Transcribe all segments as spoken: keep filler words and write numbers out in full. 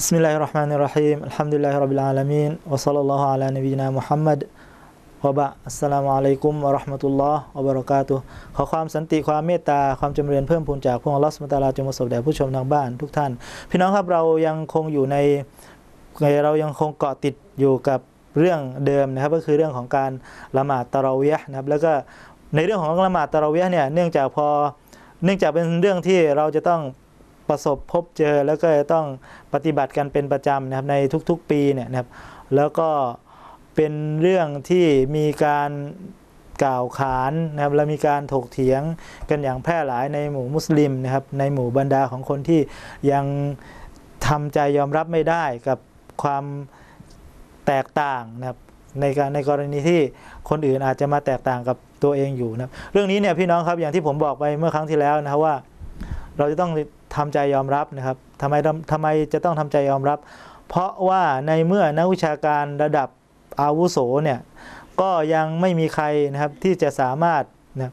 Bismillahirrahmanirrahim. Alhamdulillahirabbil alamin wa sallallahu ala nabiyyina Muhammad wa ba. Assalamu alaikum wa rahmatullahi wa barakatuh. ขอความสันติความเมตตาความจำเริญเพิ่มพูนจากพระองค์อัลเลาะห์ซุบฮานะฮูวะตะอาลาจงประสบแด่ผู้ชมทางบ้านทุกท่านพี่น้องครับเรายังคงอยู่ในเรายังคงเกาะติดอยู่กับเรื่องเดิมนะครับก็คือเรื่องของการละหมาดตะเราะวีห์นะครับแล้วก็ในเรื่องของละหมาดตะเราะวีห์เนี่ยเนื่องจากพอเนื่องจากเป็นเรื่องที่เราจะต้องประสบพบเจอแล้วก็ต้องปฏิบัติกันเป็นประจำนะครับในทุกๆปีเนี่ยนะครับแล้วก็เป็นเรื่องที่มีการกล่าวขานนะครับและมีการถกเถียงกันอย่างแพร่หลายในหมู่มุสลิมนะครับในหมู่บรรดาของคนที่ยังทำใจยอมรับไม่ได้กับความแตกต่างนะครับในการในกรณีที่คนอื่นอาจจะมาแตกต่างกับตัวเองอยู่นะครับเรื่องนี้เนี่ยพี่น้องครับอย่างที่ผมบอกไปเมื่อครั้งที่แล้วนะครับว่าเราจะต้องทำใจยอมรับนะครับทำไมทำไมจะต้องทำใจยอมรับเพราะว่าในเมื่อนักวิชาการระดับอาวุโสเนี่ยก็ยังไม่มีใครนะครับที่จะสามารถนะ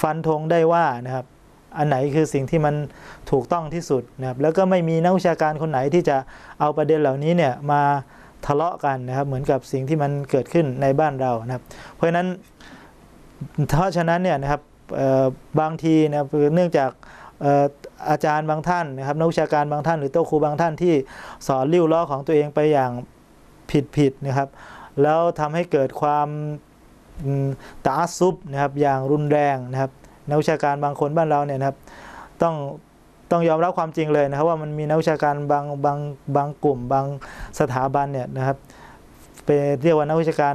ฟันธงได้ว่านะครับอันไหนคือสิ่งที่มันถูกต้องที่สุดนะครับแล้วก็ไม่มีนักวิชาการคนไหนที่จะเอาประเด็นเหล่านี้เนี่ยมาทะเลาะกันนะครับเหมือนกับสิ่งที่มันเกิดขึ้นในบ้านเรานะครับเพราะฉะนั้นเพราะฉะนั้นเนี่ยนะครับบางทีนะครับเนื่องจากอาจารย์บางท่านนะครับนักวิชาการบางท่านหรือโต๊ะครูบางท่านที่สอนลิ้วล้อของตัวเองไปอย่างผิดๆนะครับแล้วทำให้เกิดความตะอัสซุบนะครับอย่างรุนแรงนะครับนักวิชาการบางคนบ้านเราเนี่ยนะครับต้องต้องยอมรับความจริงเลยนะครับว่ามันมีนักวิชาการบางบางบางกลุ่มบางสถาบันเนี่ยนะครับเป็นเรียกว่านักวิชาการ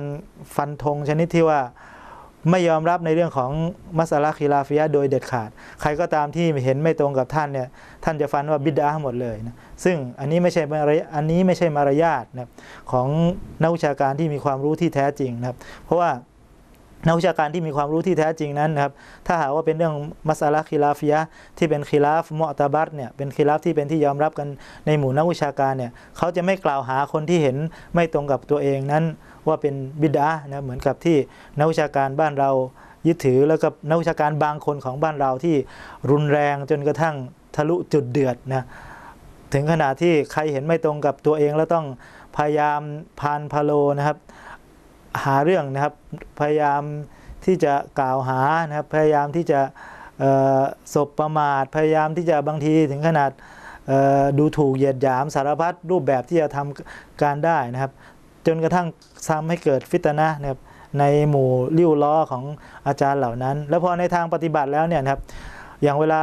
ฟันธงชนิดที่ว่าไม่ยอมรับในเรื่องของมัสอะละห์คิลาฟิยะห์โดยเด็ดขาดใครก็ตามที่เห็นไม่ตรงกับท่านเนี่ยท่านจะฟันว่าบิดอะห์หมดเลยนะซึ่งอันนี้ไม่ใช่อันนี้ไม่ใช่มารยาทนะครับของนักวิชาการที่มีความรู้ที่แท้จริงนะครับเพราะว่านักวิชาการที่มีความรู้ที่แท้จริงนั้นนะครับถ้าหากว่าเป็นเรื่องมัสอะละห์คิลาฟิยะห์ที่เป็นคิลาฟมุอตะบัรเนี่ยเป็นคิลาฟที่เป็นที่ยอมรับกันในหมู่นักวิชาการเนี่ยเขาจะไม่กล่าวหาคนที่เห็นไม่ตรงกับตัวเองนั้นว่าเป็นบิดอะห์นะเหมือนกับที่นักวิชาการบ้านเรายึดถือแล้วกับนักวิชาการบางคนของบ้านเราที่รุนแรงจนกระทั่งทะลุจุดเดือดนะถึงขนาดที่ใครเห็นไม่ตรงกับตัวเองแล้วต้องพยายามพานพะโลนะครับหาเรื่องนะครับพยายามที่จะกล่าวหานะครับพยายามที่จะสบประมาทพยายามที่จะบางทีถึงขนาดดูถูกเหยียดหยามสารพัดรูปแบบที่จะทำการได้นะครับจนกระทั่งทำให้เกิดฟิตนะห์นะครับในหมู่ลิ้วล้อของอาจารย์เหล่านั้นแล้วพอในทางปฏิบัติแล้วเนี่ยนะครับอย่างเวลา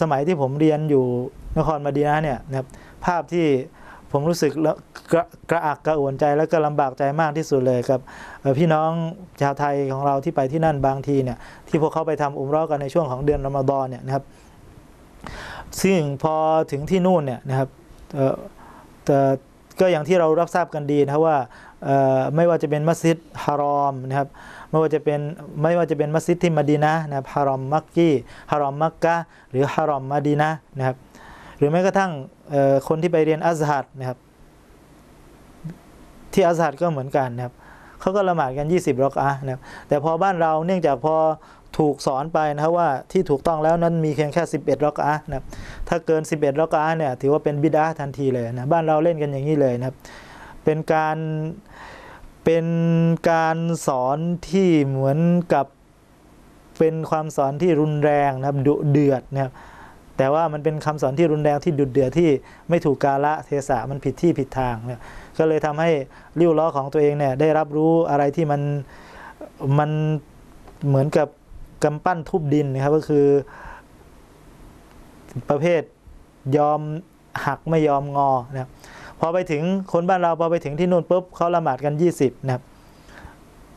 สมัยที่ผมเรียนอยู่นครมะดีนะห์เนี่ยนะครับภาพที่ผมรู้สึกกระอักกระอ่วนใจและก็ลำบากใจมากที่สุดเลยครับพี่น้องชาวไทยของเราที่ไปที่นั่นบางทีเนี่ยที่พวกเขาไปทำอุมเราะห์กันในช่วงของเดือนรอมฎอนเนี่ยนะครับซึ่งพอถึงที่นู่นเนี่ยนะครับก็อย่างที่เรารับทราบกันดีนะว่าไม่ว่าจะเป็นมัสยิดฮารอมนะครับไม่ว่าจะเป็นไม่ว่าจะเป็นมัสยิดที่มะดีนะห์นะครับฮารอมมักกี้ฮารอมมักกะหรือฮารอมมะดีนะห์นะครับหรือแม้กระทั่งคนที่ไปเรียนอัซฮัดนะครับที่อัซฮัดก็เหมือนกันนะครับเขาก็ละหมาดกันยี่สิบรอกอะห์นะครับแต่พอบ้านเราเนื่องจากพอถูกสอนไปนะครับว่าที่ถูกต้องแล้วนั้นมีเพียงแค่สิบเอ็ดรอกอะห์นะครับถ้าเกินสิบเอ็ดรอกอะห์เนี่ยถือว่าเป็นบิดอะห์ทันทีเลยนะบ้านเราเล่นกันอย่างนี้เลยนะครับเป็นการเป็นการสอนที่เหมือนกับเป็นความสอนที่รุนแรงนะครับดุเดือดนะครับแต่ว่ามันเป็นคำสอนที่รุนแรงที่ดุเดือดที่ไม่ถูกกาลเทศะมันผิดที่ผิดทางนะก็เลยทำให้ลิ้วล้อของตัวเองเนี่ยได้รับรู้อะไรที่มันมันเหมือนกับกำปั้นทุบดินนะครับก็คือประเภทยอมหักไม่ยอมงอนะครับพอไปถึงคนบ้านเราพอไปถึงที่นู่นปุ๊บเขาละหมาดกันยี่สิบนะครับ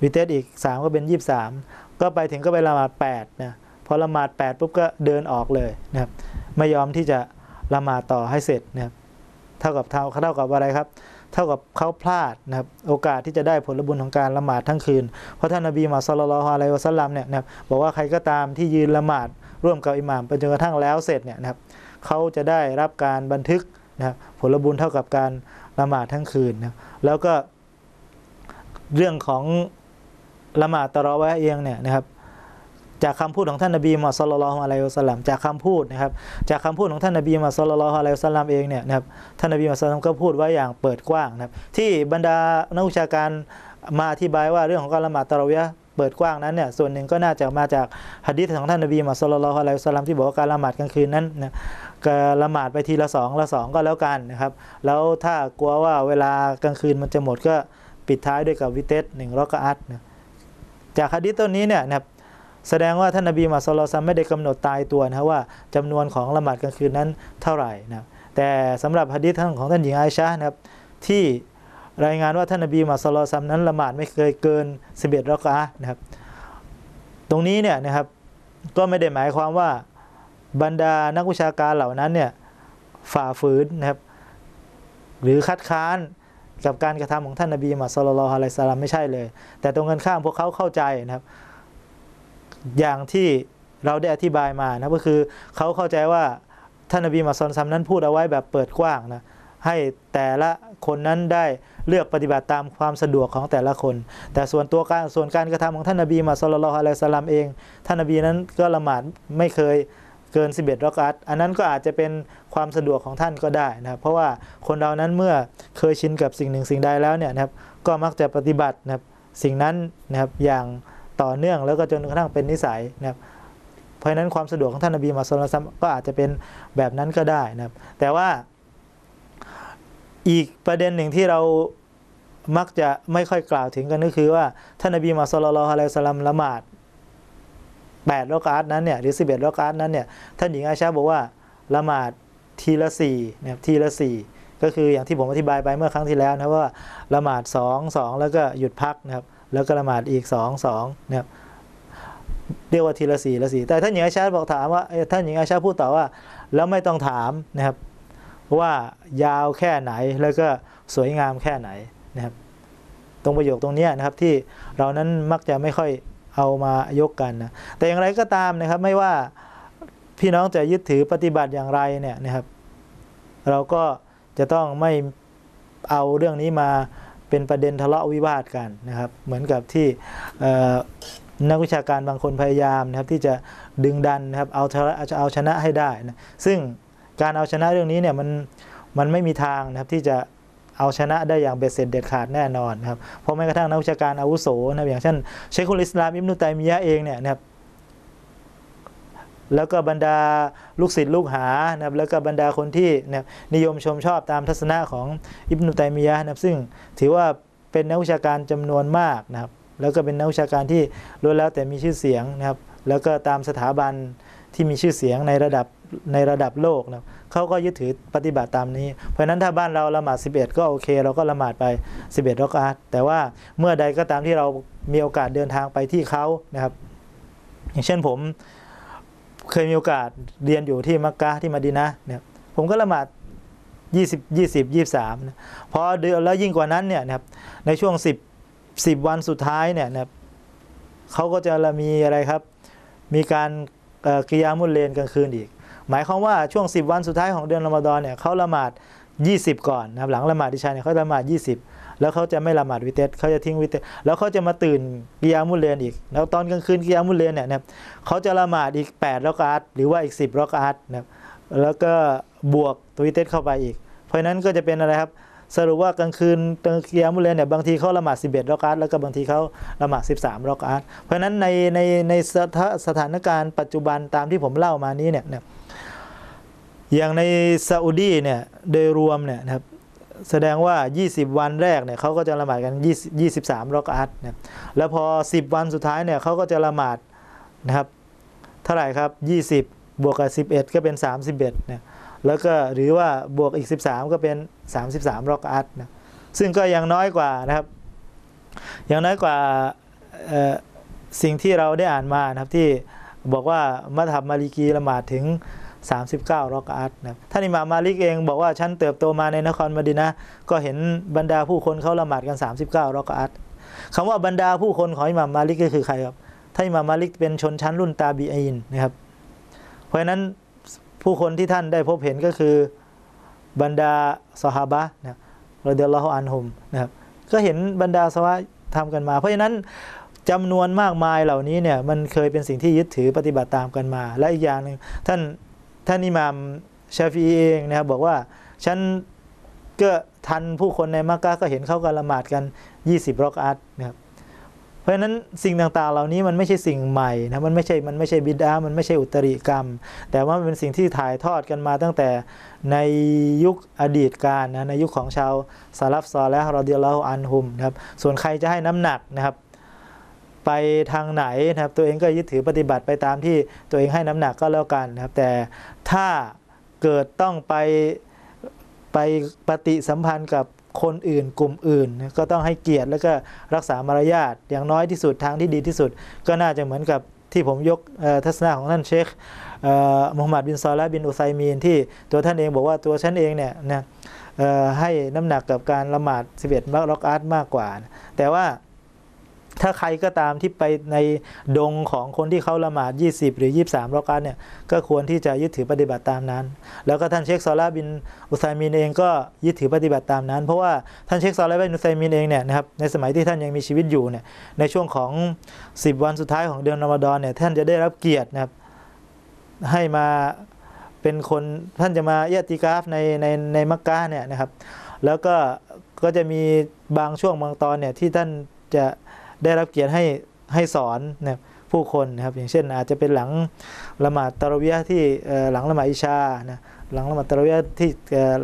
วิเทศอีกสามก็เป็นยี่สิบสามก็ไปถึงก็ไปละหมาดแปดนะพอละหมาดแปดปุ๊บก็เดินออกเลยนะครับไม่ยอมที่จะละหมาดต่อให้เสร็จนะครับเท่ากับเท่าเท่ากับอะไรครับเท่ากับเขาพลาดนะครับโอกาสที่จะได้ผลบุญของการละหมาดทั้งคืนเพราะท่านนบีมุฮัมมัดศ็อลลัลลอฮุอะลัยฮิวะซัลลัมเนี่ยนะครับบอกว่าใครก็ตามที่ยืนละหมาดร่วมกับอิหม่ามไปจนกระทั่งแล้วเสร็จเนี่ยนะครับเขาจะได้รับการบันทึกนะครับผลบุญเท่ากับการละหมาดทั้งคืนนะแล้วก็เรื่องของ ละหมาดตะรอเวห์เองเนี่ยนะครับจากคำพูดของท่านนบีมุฮัมมัด ศ็อลลัลลอฮุอะลัยฮิวะซัลลัมจากคำพูดนะครับจากคำพูดของท่านนบีมุฮัมมัด ศ็อลลัลลอฮุอะลัยฮิวะซัลลัมเองเนี่ยนะครับท่านนบีมุฮัมมัด ศ็อลลัลลอฮุอะลัยฮิวะซัลลัมก็พูดไว้อย่างเปิดกว้างนะครับที่บรรดานักวิชาการมาอธิบายว่าเรื่องของการละหมาดตะเราะวีห์เปิดกว้างนั้นเนี่ยส่วนหนึ่งก็น่าจะมาจากหะดีษของท่านนบีมุฮัมมัด ศ็อลลัลลอฮุอะลัยฮิวะซัลลัมที่บอกว่าการละหมาดกลางคืนนั้นนะละหมาดไปทีละสองละสองก็แล้วกันนะครับแล้วถ้ากลัวว่าเวลากลางคืนมันจะหมดก็ปิดท้ายด้วยกับวิเตรหนึ่งร็อกอะห์จากหะดีษต้นนี้เนี่ยนะครับแสดงว่าท่านนบีมุฮัมมัด ศ็อลลัลลอฮุอะลัยฮิวะซัลลัมไม่ได้กำหนดตายตัวนะว่าจำนวนของละหมาดกลางคืนนั้นเท่าไหร่นะแต่สำหรับหะดีษของท่านหญิงอาอิชะห์นะครับที่รายงานว่าท่านนบีมุฮัมมัด ศ็อลลัลลอฮุอะลัยฮิวะซัลลัมนั้นละหมาดไม่เคยเกินสิบเอ็ดร็อกอะห์นะครับตรงนี้เนี่ยนะครับก็ไม่ได้หมายความว่าบรรดานักวิชาการเหล่านั้นเนี่ยฝ่าฝืนนะครับหรือคัดค้านกับการกระทำของท่านนบีมุฮัมมัด ศ็อลลัลลอฮุอะลัยฮิวะซัลลัมไม่ใช่เลยแต่ตรงกันข้ามพวกเขาเข้าใจนะครับอย่างที่เราได้อธิบายมานะก็คือเขาเข้าใจว่าท่านนบีมุฮัมมัด ศ็อลลัลลอฮุอะลัยฮิวะซัลลัมนั้นพูดเอาไว้แบบเปิดกว้างนะให้แต่ละคนนั้นได้เลือกปฏิบัติตามความสะดวกของแต่ละคนแต่ส่วนตัวการส่วนการกระทำของท่านนบีมุฮัมมัด ศ็อลลัลลอฮุอะลัยฮิวะซัลลัมเองท่านนบีนั้นก็ละหมาดไม่เคยเกินสิบเอ็ดร็อกอะห์อันนั้นก็อาจจะเป็นความสะดวกของท่านก็ได้นะครับเพราะว่าคนเรานั้นเมื่อเคยชินกับสิ่งหนึ่งสิ่งใดแล้วเนี่ยนะครับก็มักจะปฏิบัตินะครับสิ่งนั้นนะครับอย่างต่อเนื่องแล้วก็จนกระทั่งเป็นนิสัยนะครับเพราะฉะนั้นความสะดวกของท่านนบีมุฮัมมัด ศ็อลลัลลอฮุอะลัยฮิวะซัลลัมก็อาจจะเป็นแบบนั้นก็ได้นะครับแต่ว่าอีกประเด็นหนึ่งที่เรามักจะไม่ค่อยกล่าวถึงกันก็คือว่าท่านนบีมุฮัมมัด ศ็อลลัลลอฮุอะลัยฮิวะซัลลัมละหมาดแปดร็อกอะห์นั้นเนี่ยหรือสิบเอ็ดร็อกอะห์นั้นเนี่ยท่านหญิงอาอิชะห์บอกว่าละหมาดทีละสี่นะครับทีละสี่ก็คืออย่างที่ผมอธิบายไปเมื่อครั้งที่แล้วนะว่าละหมาดสอง สองแล้วก็หยุดพักนะครับแล้วก็ละหมาดอีกสอง สองนะครับเรียกว่าทีละสี่ละสี่แต่ท่านหญิงอาอิชะห์บอกถามว่าท่านหญิงอาอิชะห์พูดต่อว่าแล้วไม่ต้องถามนะครับว่ายาวแค่ไหนแล้วก็สวยงามแค่ไหนนะครับตรงประโยคตรงนี้นะครับที่เรานั้นมักจะไม่ค่อยเอามายกกันนะแต่อย่างไรก็ตามนะครับไม่ว่าพี่น้องจะยึดถือปฏิบัติอย่างไรเนี่ยนะครับเราก็จะต้องไม่เอาเรื่องนี้มาเป็นประเด็นทะเลาะวิวาทกันนะครับเหมือนกับที่นักวิชาการบางคนพยายามนะครับที่จะดึงดันนะครับเอาจะเอาชนะให้ได้นะซึ่งการเอาชนะเรื่องนี้เนี่ยมันมันไม่มีทางนะครับที่จะเอาชนะได้อย่างเบ็ดเสร็จเด็ดขาดแน่นอนครับเพราะแม้กระทั่งนักวิชาการอาวุโสนะอย่างเช่นเชคุลอิสลามอิบนุตัยมียะห์เองเนี่ยนะครับแล้วก็บรรดาลูกศิษย์ลูกหานะครับแล้วก็บรรดาคนที่นะนิยมชมชอบตามทัศนะของอิบนุตัยมียะห์นะครับซึ่งถือว่าเป็นนักวิชาการจำนวนมากนะครับแล้วก็เป็นนักวิชาการที่ล้วนแล้วแต่มีชื่อเสียงนะครับแล้วก็ตามสถาบันที่มีชื่อเสียงในระดับในระดับโลกนะเขาก็ยึดถือปฏิบัติตามนี้เพราะฉะนั้นถ้าบ้านเราละหมาดสิบเอ็ดก็โอเคเราก็ละหมาดไปสิบเอ็ดร็อกอะห์แต่ว่าเมื่อใดก็ตามที่เรามีโอกาสเดินทางไปที่เขานะครับอย่างเช่นผมเคยมีโอกาสเรียนอยู่ที่มักกะห์ที่มะดีนะห์เนี่ยผมก็ละหมาดยี่สิบ ยี่สิบ ยี่สิบสามนะพอเดือนแล้วยิ่งกว่านั้นเนี่ยนะครับในช่วง10 10วันสุดท้ายเนี่ยนะครับเขาก็จะมีอะไรครับมีการกิยามุลเลนกลางคืนอีกหมายความว่าช่วงสิบวันสุดท้ายของเดือนรอมฎอนเนี่ยเขาละหมาดยี่สิบก่อนนะครับหลังละหมาดอิชาเนี่ยเขาละหมาดยี่สิบแล้วเขาจะไม่ละหมาดวิเตรเขาจะทิ้งวิเตรแล้วเขาจะมาตื่นกิยามุลเลนอีกแล้วตอนกลางคืนกิยามุลเลนเนี่ยนะครับเขาจะละหมาดอีกแปดร็อกอะห์หรือว่าอีกสิบร็อกอะห์นะครับแล้วก็บวกวิเตรเข้าไปอีกเพราะฉะนั้นก็จะเป็นอะไรครับสรุปว่ากลางคืนกิยามุลเลนเนี่ยบางทีเขาละหมาดสิบเอ็ดร็อกอะห์แล้วก็บางทีเขาละหมาดสิบสามร็อกอะห์เพราะฉะนั้นในในในสถานการณ์ปัจจุบันตามที่ผมเล่ามานี้เนี่ยอย่างในซาอุดีเนี่ยโดยรวมเนี่ยนะครับแสดงว่ายี่สิบวันแรกเนี่ยเขาก็จะละหมาดกันยี่สิบสามร็อกอะห์นะแล้วพอสิบวันสุดท้ายเนี่ยเขาก็จะละหมาดนะครับเท่าไหร่ครับยี่สิบบวกกับสิบเอ็ดก็เป็นสามสิบเอ็ดนะแล้วก็หรือว่าบวกอีกสิบสามก็เป็นสามสิบสามร็อกอะห์นะซึ่งก็ยังน้อยกว่านะครับยังน้อยกว่าสิ่งที่เราได้อ่านมานะครับที่บอกว่ามัธฮับมาลิกีละหมาดถึงสามสิบเก้าร็อกอะห์นะท่านอิหม่ามมาลิกเองบอกว่าฉันเติบโตมาในนครมะดีนะห์ก็เห็นบรรดาผู้คนเขาละหมาดกันสามสิบเก้าร็อกอะห์คำว่าบรรดาผู้คนของอิหม่ามมาลิกก็คือใครครับท่านอิหม่ามมาลิกเป็นชนชั้นรุ่นตาบีอีนนะครับเพราะฉะนั้นผู้คนที่ท่านได้พบเห็นก็คือบรรดาซอฮาบะห์นะรอฎิยัลลอฮุอันฮุมนะครับก็เห็นบรรดาซอฮาบะห์ทำกันมาเพราะฉะนั้น จำนวนมากมายเหล่านี้เนี่ยมันเคยเป็นสิ่งที่ยึดถือปฏิบัติตามกันมาและอีกอย่างนึงท่านท่านอิหม่ามชาฟีอีเองนะครับบอกว่าฉันก็ทันผู้คนในมักกะฮ์ก็เห็นเขากันละหมาดกันยี่สิบรอกอะห์นะครับเพราะฉะนั้นสิ่งต่างๆเหล่านี้มันไม่ใช่สิ่งใหม่นะมันไม่ใช่มันไม่ใช่บิดอะห์มันไม่ใช่อุตริกรรมแต่ว่ามันเป็นสิ่งที่ถ่ายทอดกันมาตั้งแต่ในยุคอดีตกาลนะในยุคของชาวซะลัฟซอลิฮ์รอฎิยัลลอฮุอันฮุมนะครับส่วนใครจะให้น้ำหนักนะครับไปทางไหนนะครับตัวเองก็ยึดถือปฏิบัติไปตามที่ตัวเองให้น้ำหนักก็แล้วกันนะครับแต่ถ้าเกิดต้องไปไปปฏิสัมพันธ์กับคนอื่นกลุ่มอื่นก็ต้องให้เกียรติแล้วก็รักษามารยาทอย่างน้อยที่สุดทางที่ดีที่สุดก็น่าจะเหมือนกับที่ผมยกทัศนะของท่านเชคมูฮัมหมัดบินซอลิห์บินอุไซมีนที่ตัวท่านเองบอกว่าตัวฉันเองเนี่ยนะให้น้ำหนักกับการละหมาดสิบเอ็ดรอกอะห์มากกว่าแต่ว่าถ้าใครก็ตามที่ไปในดงของคนที่เขาละหมาดยี่สิบหรือยี่สิบสามรอกอะห์เนี่ยก็ควรที่จะยึดถือปฏิบัติตามนั้นแล้วก็ท่านเชคซอลิห์บินอุซัยมีนเองก็ยึดถือปฏิบัติตามนั้นเพราะว่าท่านเชคซอลิห์บินอุซัยมีนเองเนี่ยนะครับในสมัยที่ท่านยังมีชีวิตอยู่เนี่ยในช่วงของสิบวันสุดท้ายของเดือนรอมฎอนเนี่ยท่านจะได้รับเกียรตินะครับให้มาเป็นคนท่านจะมาอิอ์ติกาฟในในในมักกะฮ์เนี่ยนะครับแล้วก็ก็จะมีบางช่วงบางตอนเนี่ยที่ท่านจะได้รับเกียรติให้ให้สอนนะผู้คนนะครับอย่างเช่นอาจจะเป็นหลังละหมาดตะเราะวีห์ที่หลังละหมาดอิชานะหลังละหมาดตะเราะวีห์ที่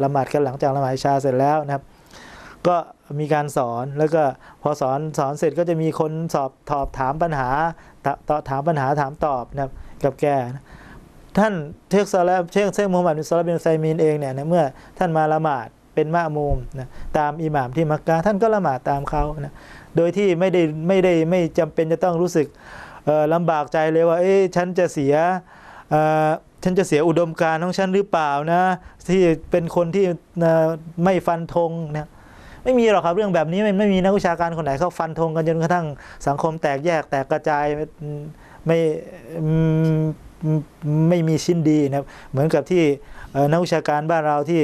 ละหมาดกันหลังจากละหมาดอิชาเสร็จแล้วนะครับก็มีการสอนแล้วก็พอสอนสอนเสร็จก็จะมีคนสอบตอบถามปัญหาตอบถามปัญหาถามตอบนะครับกับแกนะท่านเชคซอลิห์เชคเชคมูฮัมหมัดบินซอลิห์บินอุซัยมีนเองเนี่ยนะเมื่อท่านมาละหมาดเป็นมะมูมนะตามอิหม่ามที่มักกะฮ์ท่านก็ละหมาดตามเขานะโดยที่ไม่ได้ไม่ได้ไม่จำเป็นจะต้องรู้สึกลำบากใจเลยว่าเอ๊ะฉันจะเสียฉันจะเสียอุดมการณ์ของฉันหรือเปล่านะที่เป็นคนที่ไม่ฟันธงนะไม่มีหรอกครับเรื่องแบบนี้ไม่ไม่มีนักวิชาการคนไหนเขาฟันธงกันจนกระทั่งสังคมแตกแยกแตกกระจายไม่ไม่มีชิ้นดีนะครับเหมือนกับที่นักวิชาการบ้านเราที่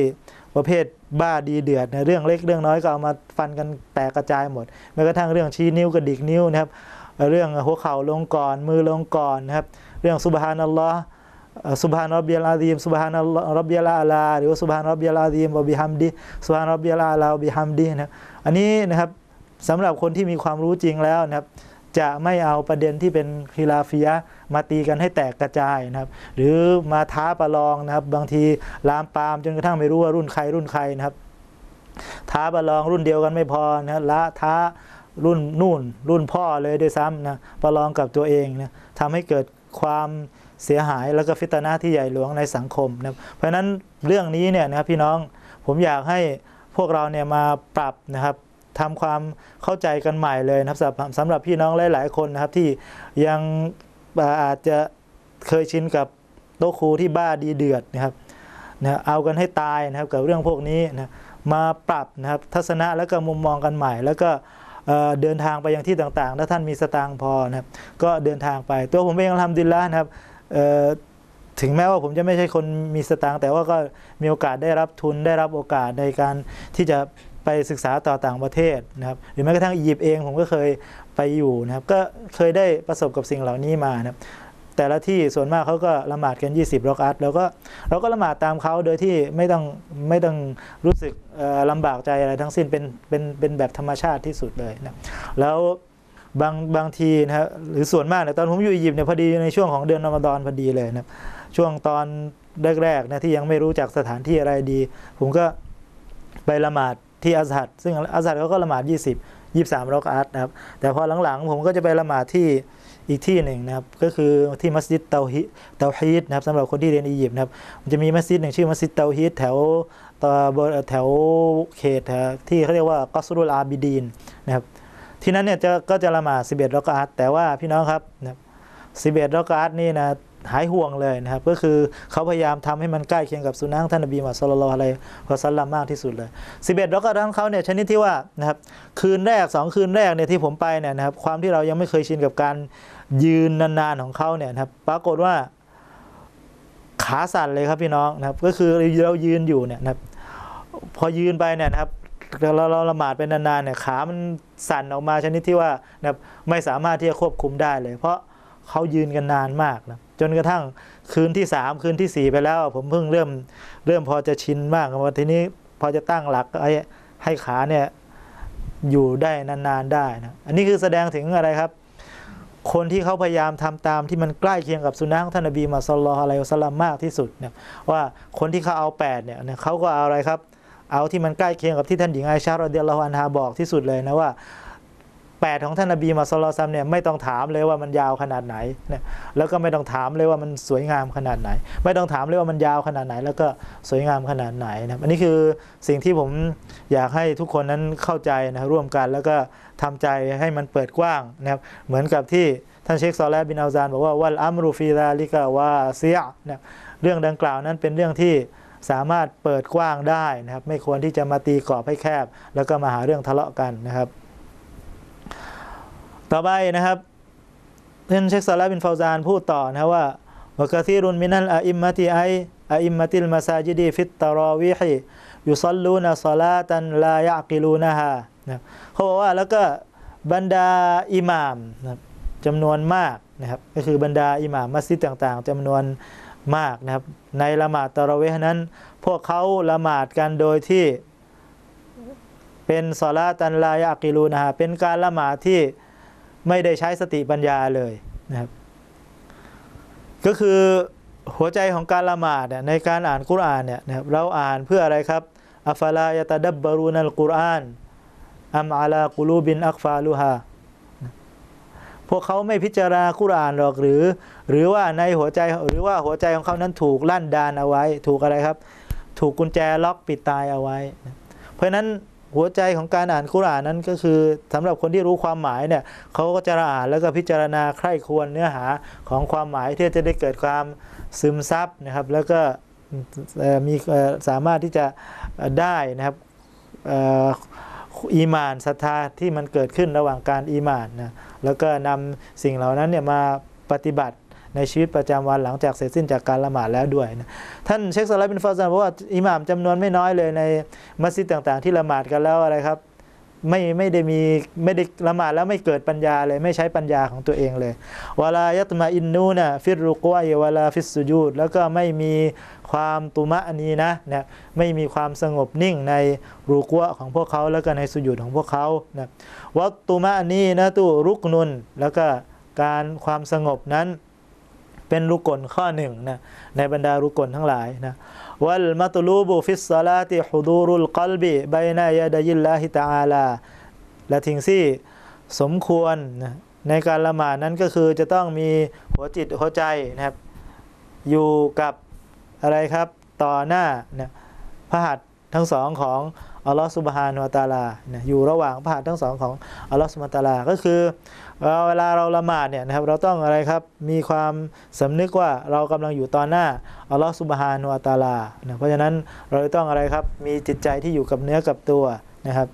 ประเภทบ้าดีเดือดนะเรื่องเล็กเรื่องน้อยก็เอามาฟันกันแตกกระจายหมดแม้กระทั่งเรื่องชี้นิ้วกระดิกนิ้วนะครับเรื่องหัวเข่าลงก่อนมือลงก่อนนะครับเรื่องซุบฮานัลลอฮ์ซุบฮานร็อบบิยัลอาซีมซุบฮานร็อบบิยัลอาลาหรือว่าซุบฮานร็อบบิยัลอาซีมวะบิฮัมดิซุบฮานร็อบบิยัลอาลาบิฮัมดินะอันนี้นะครับสำหรับคนที่มีความรู้จริงแล้วนะครับจะไม่เอาประเด็นที่เป็นคิลาฟิยะห์มาตีกันให้แตกกระจายนะครับหรือมาท้าประลองนะครับบางทีลามปามจนกระทั่งไม่รู้ว่ารุ่นใครรุ่นใครนะครับท้าประลองรุ่นเดียวกันไม่พอนะละท้ารุ่นนู่นรุ่นพ่อเลยด้วยซ้ำนะประลองกับตัวเองนะทำให้เกิดความเสียหายแล้วก็ฟิตนะห์ที่ใหญ่หลวงในสังคมนะครับเพราะฉะนั้นเรื่องนี้เนี่ยนะครับพี่น้องผมอยากให้พวกเราเนี่ยมาปรับนะครับทำความเข้าใจกันใหม่เลยนะครับสำหรับพี่น้องหลายๆคนนะครับที่ยังอาจจะเคยชินกับโต๊ะครูที่บ้าดีเดือดนะครับนะเอากันให้ตายนะครับกับเรื่องพวกนี้นะมาปรับนะครับทัศนะแล้วก็มุมมองกันใหม่แล้วก็เดินทางไปยังที่ต่างๆถ้าท่านมีสตางค์พอนะครับก็เดินทางไปตัวผมเองอัลฮัมดุลิลละห์นะครับถึงแม้ว่าผมจะไม่ใช่คนมีสตางค์แต่ว่าก็มีโอกาสได้รับทุนได้รับโอกาสในการที่จะไปศึกษาต่อต่างประเทศนะครับหรือแม้กระทั่งอียิปต์เองผมก็เคยไปอยู่นะครับก็เคยได้ประสบกับสิ่งเหล่านี้มานะครับแต่ละที่ส่วนมากเขาก็ละหมาดกันยี่สิบรอกอะห์แล้วก็เราก็ละหมาดตามเขาโดยที่ไม่ต้องไม่ต้องรู้สึกลำบากใจอะไรทั้งสิ้นเป็นเป็นเป็นแบบธรรมชาติที่สุดเลยนะแล้วบางบางทีนะครับหรือส่วนมากเนี่ยตอนผมอยู่อียิปต์เนี่ยพอดีในช่วงของเดือนรอมฎอนพอดีเลยนะครับช่วงตอนแรกๆนะที่ยังไม่รู้จักสถานที่อะไรดีผมก็ไปละหมาดที่อัซฮัดซึ่งอัซฮัดเขาก็ละหมาดยี่สิบ ยี่สิบสามรอกอะห์นะครับแต่พอหลังๆผมก็จะไปละหมาดที่อีกที่หนึ่งนะครับก็คือที่มัสยิดเตาฮีดเตาฮีดนะครับสำหรับคนที่เรียนอียิปต์นะครับมันจะมีมัสยิดหนึ่งชื่อมัสยิดเตาฮีดแถวตะบนแถวเขตที่เขาเรียกว่ากอซรุลอาบิดีนนะครับที่นั้นเนี่ยจะก็จะละหมาดสิบเอ็ดรอกอะห์แต่ว่าพี่น้องครับนะครับสิบเอ็ดรอกอะห์นี่นะหายห่วงเลยนะครับก็คือเขาพยายามทำให้มันใกล้เคียงกับสุนัขท่านนบีมุฮัมมัดศ็อลลัลลอฮุอะลัยฮิวะซัลลัมมากที่สุดเลยสิบเอ็ดรอกอะห์ของเขาเนี่ยชนิดที่ว่านะครับคืนแรกสองคืนแรกเนี่ยที่ผมไปเนี่ยนะครับความที่เรายังไม่เคยชินกับการยืนนานๆของเขาเนี่ยนะครับปรากฏว่าขาสั่นเลยครับพี่น้องนะครับก็คือเรายืนอยู่เนี่ยนะครับพอยืนไปเนี่ยนะครับ เราเราละหมาดไปนานๆเนี่ยขามันสั่นออกมาชนิดที่ว่านะไม่สามารถที่จะควบคุมได้เลยเพราะเขายืนกันนานมากนะจนกระทั่งคืนที่สามคืนที่สี่ไปแล้วผมเพิ่งเริ่มเริ่มพอจะชินมากว่าทีนี้พอจะตั้งหลักให้ให้ขาเนี่ยอยู่ได้นานๆได้นะอันนี้คือแสดงถึงอะไรครับคนที่เขาพยายามทำตามที่มันใกล้เคียงกับสุนนะของท่านนบีมุฮัมมัดศ็อลลัลลอฮุอะลัยฮิวะซัลลัมมากที่สุดเนี่ยว่าคนที่เขาเอาแปดเนี่ยเขาก็เอาอะไรครับเอาที่มันใกล้เคียงกับที่ท่านหญิงไอชาเราเดียร์ละฮ์อันฮาบอกที่สุดเลยนะว่าแปดของท่านนบีมุฮัมมัดศ็อลลัลลอฮุอะลัยฮิวะซัลลัมเนี่ยไม่ต้องถามเลยว่ามันยาวขนาดไหนเนี่ยแล้วก็ไม่ต้องถามเลยว่ามันสวยงามขนาดไหนไม่ต้องถามเลยว่ามันยาวขนาดไหนแล้วก็สวยงามขนาดไหนนะอันนี้คือสิ่งที่ผมอยากให้ทุกคนนั้นเข้าใจนะร่วมกันแล้วก็ทำใจให้มันเปิดกว้างนะครับเหมือนกับที่ท่านเชคซอเลห์บินอัลซานบอกว่าวัลอัมรุฟีซาลิกะวาซีอะห์เนี่ยเรื่องดังกล่าวนั้นเป็นเรื่องที่สามารถเปิดกว้างได้นะครับไม่ควรที่จะมาตีกรอบให้แคบแล้วก็มาหาเรื่องทะเลาะกันนะครับต่อไปนะครับท่านเชคซอเลห์บินฟาวซานพูดต่อนะว่าวะกะซีรุนมินัลอะอิมมะติไออะอิมมะติลมัสาญิดีฟิตตะรอวีฮิยุศอลลูนะศอลาตันลายะกิลูนะฮาเขาบอกว่าแล้วก็บรรดาอิหม่ามจำนวนมากนะครับก็คือบรรดาอิหม่ามมัสยิดต่างๆจำนวนมากนะครับในละหมาดตะเราะวีห์นั้นพวกเขาละหมาดกันโดยที่เป็นศอลาตันลายะกิลูนะฮาเป็นการละหมาดที่ไม่ได้ใช้สติปัญญาเลยนะครับก็คือหัวใจของการละหมาดในการอ่านกุรอานเนี่ยนะครับเราอ่านเพื่ออะไรครับอัฟลายะตะดับบะรูนัลกุรอานอัมอาลากุลูบินอักฟาลูฮาพวกเขาไม่พิจารณากุรอานหรอกหรือหรือว่าในหัวใจหรือว่าหัวใจของเขานั้นถูกลั่นดานเอาไว้ถูกอะไรครับถูกกุญแจล็อกปิดตายเอาไว้เพราะฉะนั้นหัวใจของการอ่านกุรอานนั้นก็คือสำหรับคนที่รู้ความหมายเนี่ยเขาก็จะอ่านแล้วก็พิจารณาใคร่ครวญเนื้อหาของความหมายที่จะได้เกิดความซึมซับนะครับแล้วก็มีสามารถที่จะได้นะครับอีหม่านศรัทธาที่มันเกิดขึ้นระหว่างการอีหม่านนะแล้วก็นำสิ่งเหล่านั้นเนี่ยมาปฏิบัติในชีวิตประจำวันหลังจากเสร็จสิ้นจากการละหมาดแล้วด้วยนะท่านเชคซอเลห์บินฟาวซานบอกว่าอิหม่ามจำนวนไม่น้อยเลยในมัสยิดต่างๆที่ละหมาดกันแล้วอะไรครับไม่ไม่ได้มีไม่ได้ละหมาดแล้วไม่เกิดปัญญาเลยไม่ใช้ปัญญาของตัวเองเลยวะลายัตมะอินนูนะฟิรุกวัยวะลาฟิสซุญูดแล้วก็ไม่มีความตุมะอันนี้นะนะไม่มีความสงบนิ่งในรูกัวของพวกเขาแล้วก็ในสุญูดของพวกเขานะวัตตุมะอันนี้นะตุรุกนุนแล้วก็การความสงบนั้นเป็นรุกลข้อหนึ่งนะในบรรดารุกลทั้งหลายนะวัลมัตลูบุฟิสซาลาติฮุดูรุลกัลบิบัยนะยะดะยิลลาฮิตะอาลาและทิ้งที่สมควรนะในการละหมาดนั้นก็คือจะต้องมีหัวจิตหัวใจนะครับอยู่กับอะไรครับต่อหน้านะพระหัตถ์ทั้งสองของอัลลอฮฺซุบฮานะฮูวะตะอาลานะอยู่ระหว่างพระหัตถ์ทั้งสองของอัลลอฮฺซุบฮานะฮูวะตะอาลาก็คือเวลาเราละหมาดเนี่ยนะครับเราต้องอะไรครับมีความสำนึกว่าเรากำลังอยู่ต่อหน้าอัลลอฮฺซุบฮานะฮูวะตะอาลานะเพราะฉะนั้นเราต้องอะไรครับมีจิตใจที่อยู่กับเนื้อกับตัวนะครับ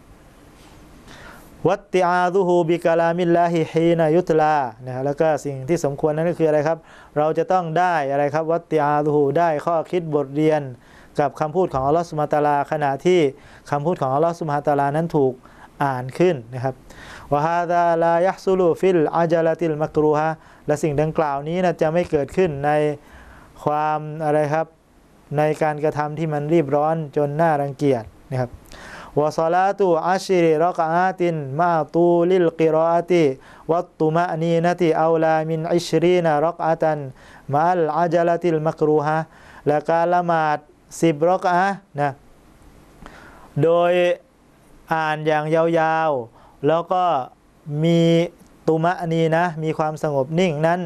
วัตติอาซุฮูบิกะลามิลลาฮิฮีนะยุตลานะแล้วก็สิ่งที่สมควรนั้นก็คืออะไรครับเราจะต้องได้อะไรครับวัตติอาซุฮูได้ข้อคิดบทเรียนกับคำพูดของอัลลอฮฺซุบฮานะฮูวะตะอาลาขณะที่คำพูดของอัลลอฮฺซุบฮานะฮูวะตะอาลานั้นถูกอ่านขึ้นนะครับวะฮาซาลายะฮซุลูฟิลอาจัลติลมักรูฮะและสิ่งดังกล่าวนี้นะจะไม่เกิดขึ้นในความอะไรครับในการกระทำที่มันรีบร้อนจนน่ารังเกียจนะครับวะศอลาตุอัชริรอกะอาตินมาตูลิลกิรออะติวัตตุมะอ์นีนะติเอาลามินอิชรีนะรอกอะตันมาอัลอาจัลติลมักรูฮะและการละหมาดสิบรอกะอะห์นะโดยอ่านอย่างยาวๆแล้วก็มีตุมะอ์นีนะมีความสงบนิ่งนั้น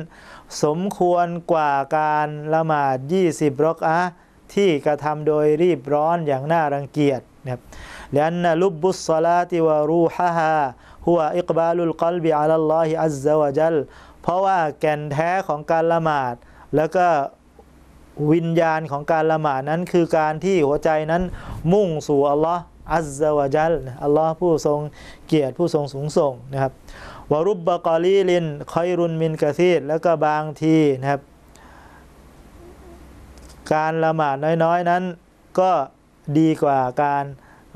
สมควรกว่าการละหมาดยี่สิบรอกอะห์ที่กระทำโดยรีบร้อนอย่างน่ารังเกียจนะครับและอันนะลุบบุศศอลาติวะรูฮะฮาฮุวะอิกบาลุลกัลบิอะลัลลอฮิอัซซะวะญัลเพราะว่าแก่นแท้ของการละหมาดแล้วก็วิญญาณของการละหมาดนั้นคือการที่หัวใจนั้นมุ่งสู่อัลลอฮ์อัซซะวะญัลอัลลอฮ์ผู้ทรงเกียรติผู้ทรงสูงส่งนะครับวะรุบบะกอลีลินค็อยรุนมินกะซีรแล้วก็บางทีนะครับการละหมาดน้อยๆนั้นก็ดีกว่าการ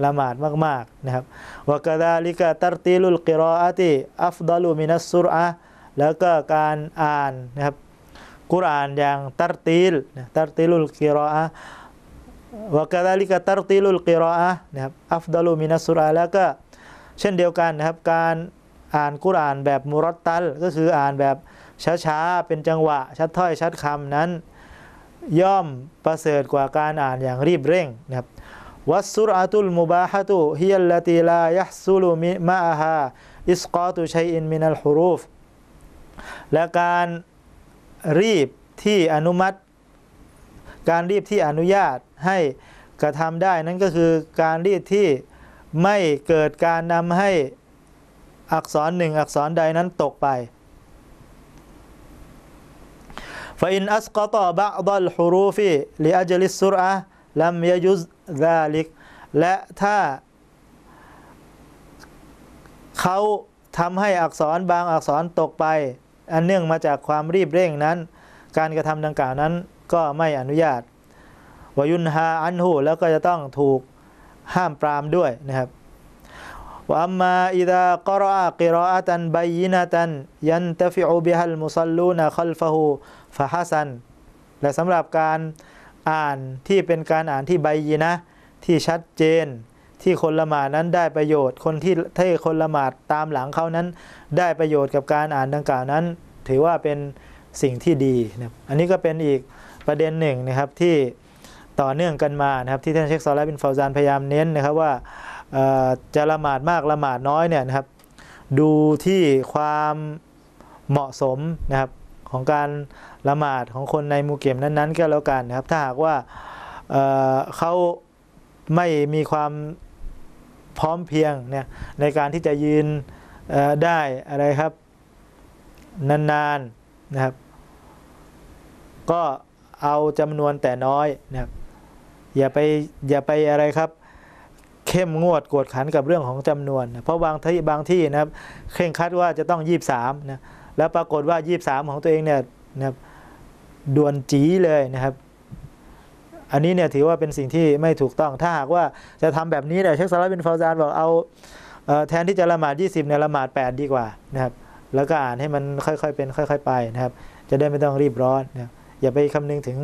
ละหมาดมากๆนะครับวะกะซาลิกะตัรตีลุลกิรออะติอัฟฎอลุมินัสซุรอะห์แล้วก็การอ่านนะครับกุรอานอย่างตัรตีลตัรตีลุลกิรออะห์วะกะซาลิกะตัรตีลุลกิรออะห์นะครับอัฟฎอลุมินัสซุรอะห์แล้วก็เช่นเดียวกันนะครับการอ่านกุรอานแบบมุรัตตัลก็คืออ่านแบบช้าๆเป็นจังหวะชัดถ้อยชัดคำนั้นย่อมประเสริฐกว่าการอ่านอย่างรีบเร่งนะครับวัสซุรอะตุลมุบาฮะตุฮิยัลลตีลายัฮซุลุมิมะอาฮาอิสกอตุชัยอินมินัลฮุรูฟและการรีบที่อนุมัติการรีบที่อนุญาตให้กระทำได้นั้นก็คือการรีบที่ไม่เกิดการนำให้อักษรหนึ่งอักษรใดนั้นตกไปฟอินอัสกอตบะดัลฮุรูฟิลิอัจลิสซุรอะห์ลัมยะจุซซาลิกและถ้าเขาทำให้อักษรบางอักษรตกไปอันเนื่องมาจากความรีบเร่งนั้นการกระทำดังกล่าวนั้นก็ไม่อนุญาตวะยุนฮาอันฮุแล้วก็จะต้องถูกห้ามปรามด้วยนะครับวะอัมมาอิซากะรออะกิรออะตันบัยยินะตันยันตะฟิอุบิฮัลมุศอลลูนะคัลฟะฮูฟะฮะซันและสำหรับการอ่านที่เป็นการอ่านที่บัยยินะห์ที่ชัดเจนที่คนละหมาดนั้นได้ประโยชน์คนที่ให้คนละหมาดตามหลังเขานั้นได้ประโยชน์กับการอ่านดังกล่าวนั้นถือว่าเป็นสิ่งที่ดีนะครับอันนี้ก็เป็นอีกประเด็นหนึ่งนะครับที่ต่อเนื่องกันมานะครับที่ท่านเชคซอลาห์บินฟาวซานพยายามเน้นนะครับว่าจะละหมาดมากละหมาดน้อยเนี่ยนะครับดูที่ความเหมาะสมนะครับของการละหมาดของคนในหมู่เก็บนั้นๆก็แล้วกันนะครับถ้าหากว่า เ, เขาไม่มีความพร้อมเพียงเนี่ยในการที่จะยืนได้อะไรครับนานๆนะครับก็เอาจำนวนแต่น้อยนะครับอย่าไปอย่าไปอะไรครับเข้มงวดกวดขันกับเรื่องของจำนวนนะเพราะบางที่บางที่นะครับเคร่งครัดว่าจะต้องยี่สิบสามนะแล้วปรากฏว่ายี่สิบสามของตัวเองเนี่ยนะครับด่วนจีเลยนะครับอันนี้เนี่ยถือว่าเป็นสิ่งที่ไม่ถูกต้องถ้าหากว่าจะทำแบบนี้เนี่ยเชคซอลาห์บินฟาวซานบอกเอาเอ่อแทนที่จะละหมาดยี่สิบเนี่ยละหมาดแปดดีกว่านะครับแล้วก็อ่านให้มันค่อยๆเป็นค่อยๆไปนะครับจะได้ไม่ต้องรีบร้อนนะอย่าไปคำนึงถึง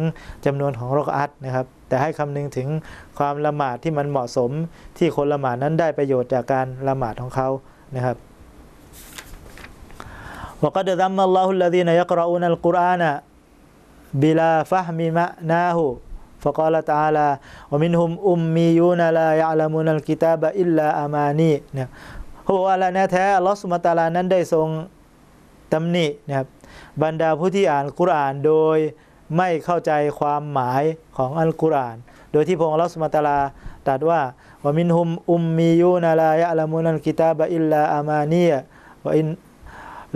จำนวนของรอกอัตนะครับแต่ให้คำนึงถึงความละหมาดที่มันเหมาะสมที่คนละหมาดนั้นได้ประโยชน์จากการละหมาดของเขานะครับวะกัดซัมมัลลอฮุลลซีนะยักเราะอูนัลกุรอานะบิลาฟะฮมิมะนาฮูฟะกอละตะอาลาวะมินฮุมอุมมียูนะลายะละมูนัลกิตาบะอิลลาอามานีเนี่ยเขาบอกว่าละนะแท้อัลเลาะห์ซุบฮานะตะอาลานั้นได้ทรงตำหนินะครับบรรดาผู้ที่อ่านกุรอานโดยไม่เข้าใจความหมายของอัลกุรอานโดยที่พระองค์อัลเลาะห์ซุบฮานะตะอาลาตรัสว่าวะมินฮุมอุมมียูนะลายะละมูนัลกิตาบะอิลลาอามานีวะอิน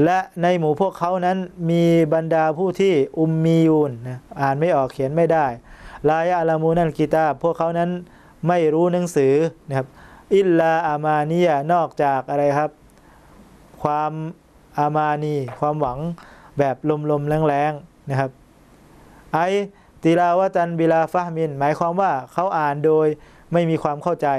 และในหมู่พวกเขานั้นมีบรรดาผู้ที่อุมมียูนนะอ่านไม่ออกเขียนไม่ได้ลายะละมูนัลกิตาบพวกเขานั้นไม่รู้หนังสือนะครับอิลลาอามานีนอกจากอะไรครับความอามานีความหวังแบบลมๆแรงๆนะครับไอติลาวะตันบิลาฟะฮ์มินหมายความว่าเขาอ่านโดยไม่มีความเข้าใจ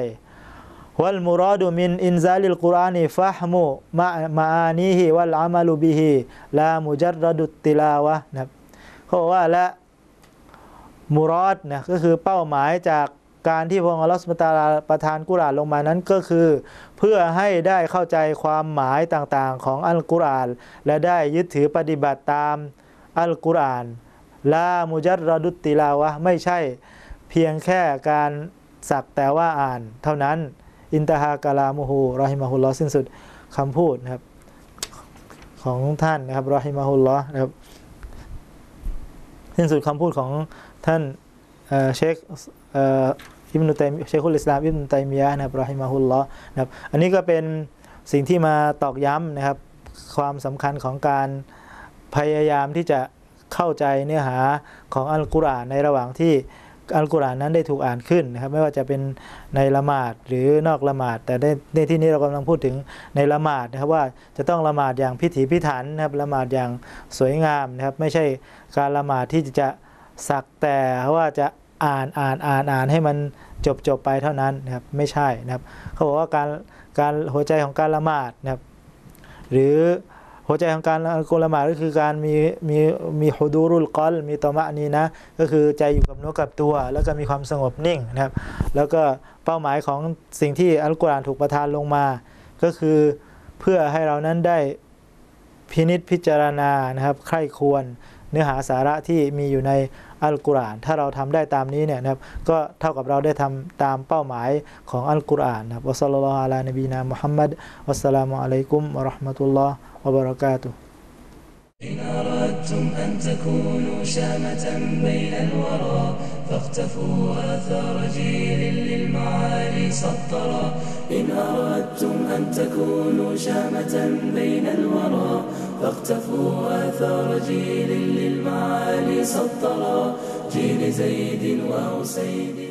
วัลมุรอดุมินอินซาลิลกุรอานีฟะฮ์มุมะมาอานีฮิวัลอามัลุบิฮิลามุจัรรดุตติลาวะนะครับเขาบอกว่าและมุรอดนะก็คือเป้าหมายจากการที่พระองค์อัลเลาะห์ซุบฮานะตะอาลาประทานกุรอานลงมานั้นก็คือเพื่อให้ได้เข้าใจความหมายต่างๆของอัลกุรอานและได้ยึดถือปฏิบัติตามอัลกุรอานลามุจัรรดุตติลาวะไม่ใช่เพียงแค่การสักแต่ว่าอ่านเท่านั้นอินตะฮากะลามุฮูรอฮิมะฮุลลอฮ์สิ้นสุดคำพูดนะครับของท่านนะครับรอฮิมะฮุลลอฮ์นะครับสิ้นสุดคำพูดของท่านเชคอิบนุตัยมียะห์เชคุลอิสลามอิบนุตัยมียะห์นะครับรอฮิมะฮุลลอฮ์นะครับอันนี้ก็เป็นสิ่งที่มาตอกย้ำนะครับความสำคัญของการพยายามที่จะเข้าใจเนื้อหาของอัลกุรอานในระหว่างที่อัลกุรอานนั้นได้ถูกอ่านขึ้นนะครับไม่ว่าจะเป็นในละหมาดหรือนอกละหมาดแต่ในที่นี้เรากำลังพูดถึงในละหมาดนะครับว่าจะต้องละหมาดอย่างพิถีพิถันนะครับละหมาดอย่างสวยงามนะครับไม่ใช่การละหมาดที่จะสักแต่ว่าจะ อ่านอ่านอ่านอ่านให้มันจบจบไปเท่านั้นนะครับไม่ใช่นะครับเขาบอกว่าการการหัวใจของการละหมาดนะครับหรือหัวใจของการละหมาดก็คือการมีมีมีฮุดูรุลกอลมีตอมะนีนะก็คือใจอยู่กับเนื้อกับตัวแล้วก็มีความสงบนิ่งนะครับแล้วก็เป้าหมายของสิ่งที่อัลกุรอานถูกประทานลงมาก็คือเพื่อให้เรานั้นได้พินิจพิจารณานะครับใคร่ควรเนื้อหาสาระที่มีอยู่ในอัลกุรอานถ้าเราทำได้ตามนี้เนี่ยนะครับก็เท่ากับเราได้ทำตามเป้าหมายของอัลกุรอานนะครับอัสลามุอะลัยนบีนามุฮัมมัดอัสสลามุอะลัยกุมวะเราะห์มะตุลลอฮ์วะบะเราะกาตุฮ์ إن أردتم أن تكونوا شامة بين الورى فاقتفوا آثار جيل للمعالي سطرا إن أردتم أن تكونوا شامة بين الورى فاقتفوا آثار جيل للمعالي سطرا جيل زيد وأسيد